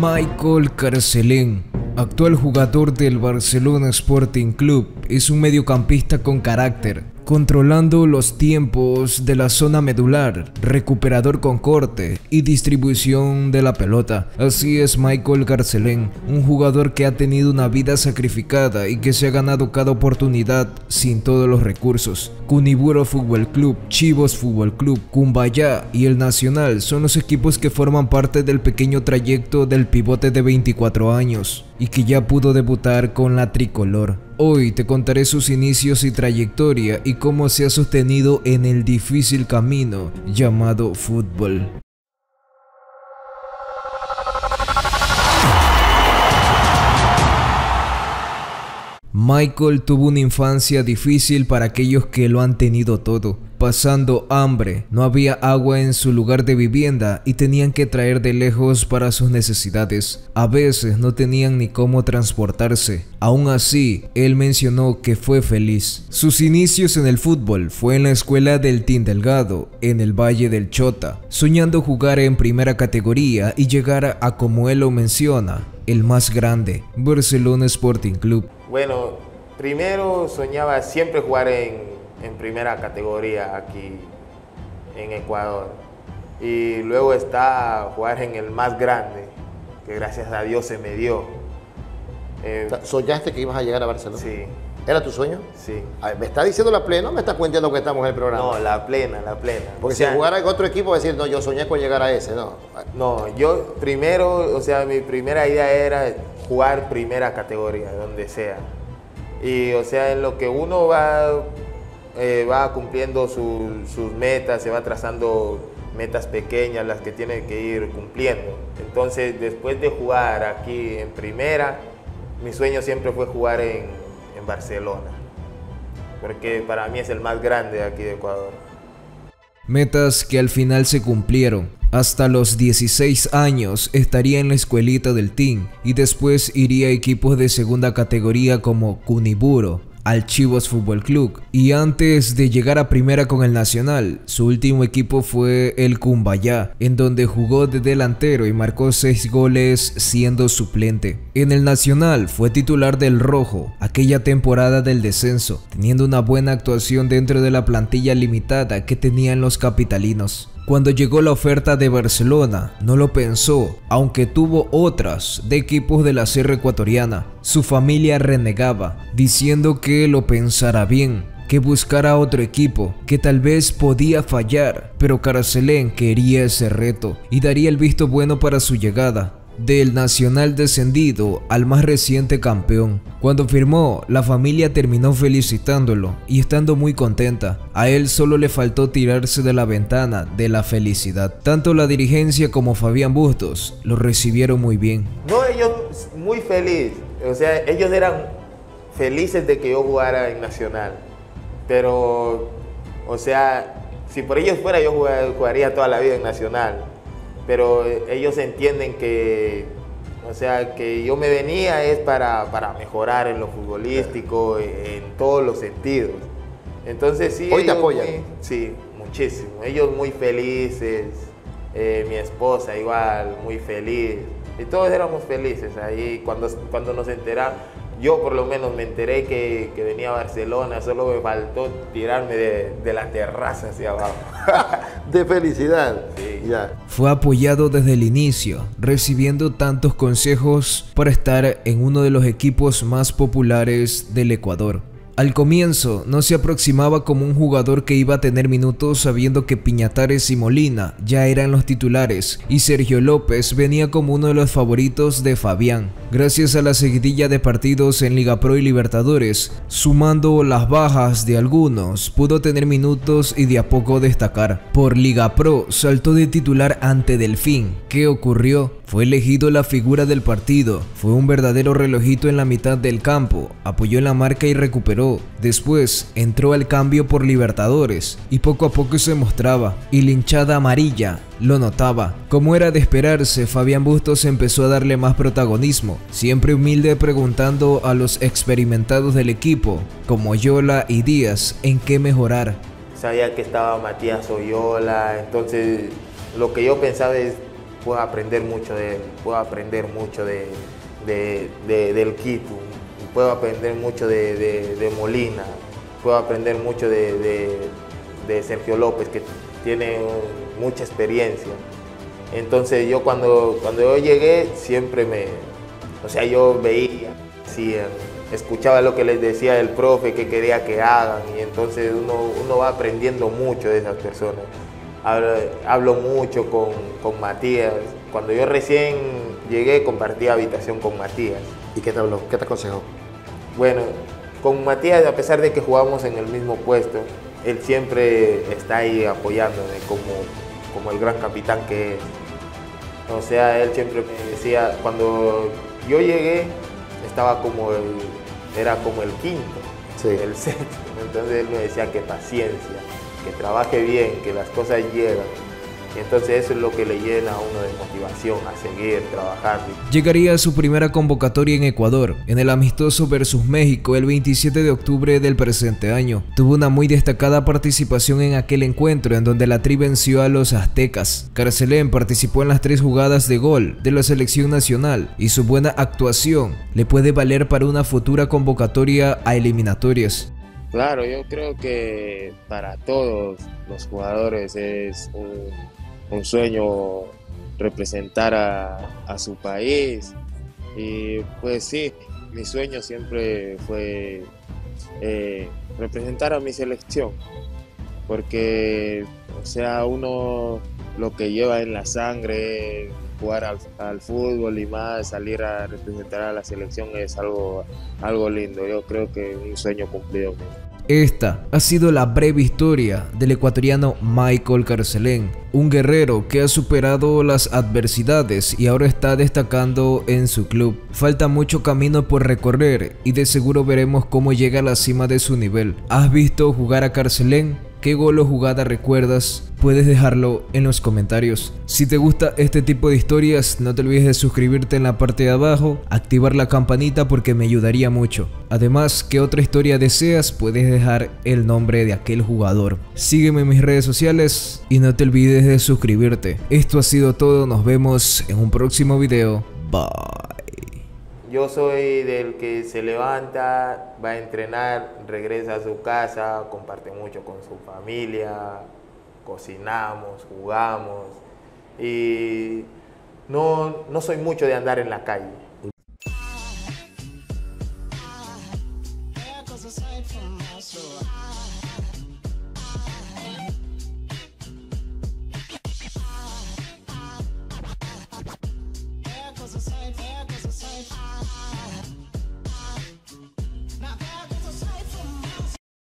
Michael Carcelén, actual jugador del Barcelona Sporting Club, es un mediocampista con carácter, controlando los tiempos de la zona medular, recuperador con corte y distribución de la pelota. Así es Michael Carcelén, un jugador que ha tenido una vida sacrificada y que se ha ganado cada oportunidad sin todos los recursos. Kuniburo Fútbol Club, Chivos Fútbol Club, Cumbayá y el Nacional son los equipos que forman parte del pequeño trayecto del pivote de 24 años y que ya pudo debutar con la Tricolor. Hoy te contaré sus inicios y trayectoria y cómo se ha sostenido en el difícil camino llamado fútbol. Michael tuvo una infancia difícil para aquellos que lo han tenido todo, pasando hambre, no había agua en su lugar de vivienda y tenían que traer de lejos para sus necesidades. A veces no tenían ni cómo transportarse. Aún así, él mencionó que fue feliz. Sus inicios en el fútbol fue en la escuela del Team Delgado, en el Valle del Chota, soñando jugar en primera categoría y llegar a, como él lo menciona, el más grande, Barcelona Sporting Club. Bueno, primero soñaba siempre jugar en primera categoría aquí en Ecuador. Y luego está jugar en el más grande, que gracias a Dios se me dio. ¿Soñaste que ibas a llegar a Barcelona? Sí. ¿Era tu sueño? Sí. A ver, ¿me está diciendo la plena o me está cuenteando que estamos en el programa? No, la plena. Porque o sea, si jugara en otro equipo, va a decir, no, yo soñé con llegar a ese, ¿no? No, yo primero, o sea, mi primera idea era jugar primera categoría, donde sea. Y, o sea, en lo que uno va cumpliendo sus metas, se va trazando metas pequeñas, las que tiene que ir cumpliendo. Entonces, después de jugar aquí en primera, mi sueño siempre fue jugar en Barcelona, porque para mí es el más grande aquí de Ecuador. Metas que al final se cumplieron. Hasta los 16 años estaría en la escuelita del team y después iría a equipos de segunda categoría como Kuniburo, al Chivos Fútbol Club, y antes de llegar a primera con el Nacional, su último equipo fue el Cumbayá, en donde jugó de delantero y marcó 6 goles siendo suplente. En el Nacional fue titular del Rojo aquella temporada del descenso, teniendo una buena actuación dentro de la plantilla limitada que tenían los capitalinos. Cuando llegó la oferta de Barcelona, no lo pensó, aunque tuvo otras de equipos de la Sierra Ecuatoriana. Su familia renegaba, diciendo que lo pensara bien, que buscara otro equipo, que tal vez podía fallar, pero Carcelén quería ese reto y daría el visto bueno para su llegada. Del Nacional descendido al más reciente campeón. Cuando firmó, la familia terminó felicitándolo y estando muy contenta. A él solo le faltó tirarse de la ventana de la felicidad. Tanto la dirigencia como Fabián Bustos lo recibieron muy bien. No, ellos muy feliz. O sea, ellos eran felices de que yo jugara en Nacional. Pero, o sea, si por ellos fuera, yo jugaría toda la vida en Nacional. Pero ellos entienden que, o sea, que yo me venía es para mejorar en lo futbolístico, en todos los sentidos. Entonces sí. ¿Hoy te apoyan? Sí, muchísimo. Ellos muy felices, mi esposa igual, muy feliz. Y todos éramos felices ahí. Cuando nos enteramos, yo por lo menos me enteré que venía a Barcelona, solo me faltó tirarme de la terraza hacia abajo. De felicidad. Sí. Ya. Fue apoyado desde el inicio, recibiendo tantos consejos para estar en uno de los equipos más populares del Ecuador. Al comienzo no se aproximaba como un jugador que iba a tener minutos, sabiendo que Piñatares y Molina ya eran los titulares y Sergio López venía como uno de los favoritos de Fabián. Gracias a la seguidilla de partidos en Liga Pro y Libertadores, sumando las bajas de algunos, pudo tener minutos y de a poco destacar. Por Liga Pro saltó de titular ante Delfín. ¿Qué ocurrió? Fue elegido la figura del partido, fue un verdadero relojito en la mitad del campo, apoyó en la marca y recuperó. Después entró al cambio por Libertadores y poco a poco se mostraba y la hinchada amarilla lo notaba. Como era de esperarse, Fabián Bustos empezó a darle más protagonismo, siempre humilde, preguntando a los experimentados del equipo como Oyola y Díaz en qué mejorar. Sabía que estaba Matías Oyola, entonces lo que yo pensaba es puedo aprender mucho de él, puedo aprender mucho del Kitu, puedo aprender mucho de Molina, puedo aprender mucho de Sergio López, que tiene mucha experiencia. Entonces yo cuando yo llegué siempre yo veía, escuchaba lo que les decía el profe, que quería que hagan, y entonces uno va aprendiendo mucho de esas personas. Hablo mucho con Matías. Cuando yo recién llegué compartí habitación con Matías. ¿Y qué te habló? ¿Qué te aconsejó? Bueno, con Matías, a pesar de que jugamos en el mismo puesto, él siempre está ahí apoyándome como el gran capitán que es. O sea, él siempre me decía, cuando yo llegué estaba era como el quinto, sí, el sexto. Entonces él me decía que paciencia, que trabaje bien, que las cosas llegan. Y entonces eso es lo que le llena a uno de motivación, a seguir trabajando. Llegaría a su primera convocatoria en Ecuador, en el amistoso versus México el 27 de octubre del presente año. Tuvo una muy destacada participación en aquel encuentro, en donde la Tri venció a los aztecas. Carcelén participó en las 3 jugadas de gol de la selección nacional, y su buena actuación le puede valer para una futura convocatoria a eliminatorias. Claro, yo creo que para todos los jugadores es un sueño representar a su país, y pues sí, mi sueño siempre fue representar a mi selección, porque uno lo que lleva en la sangre, jugar al fútbol y más salir a representar a la selección, es algo lindo. Yo creo que es un sueño cumplido. Esta ha sido la breve historia del ecuatoriano Michael Carcelén, un guerrero que ha superado las adversidades y ahora está destacando en su club. Falta mucho camino por recorrer y de seguro veremos cómo llega a la cima de su nivel. ¿Has visto jugar a Carcelén? ¿Qué gol o jugada recuerdas? Puedes dejarlo en los comentarios. Si te gusta este tipo de historias, no te olvides de suscribirte en la parte de abajo, activar la campanita porque me ayudaría mucho. Además, ¿qué otra historia deseas? Puedes dejar el nombre de aquel jugador. Sígueme en mis redes sociales y no te olvides de suscribirte. Esto ha sido todo, nos vemos en un próximo video. Bye. Yo soy del que se levanta, va a entrenar, regresa a su casa, comparte mucho con su familia, cocinamos, jugamos, y no soy mucho de andar en la calle.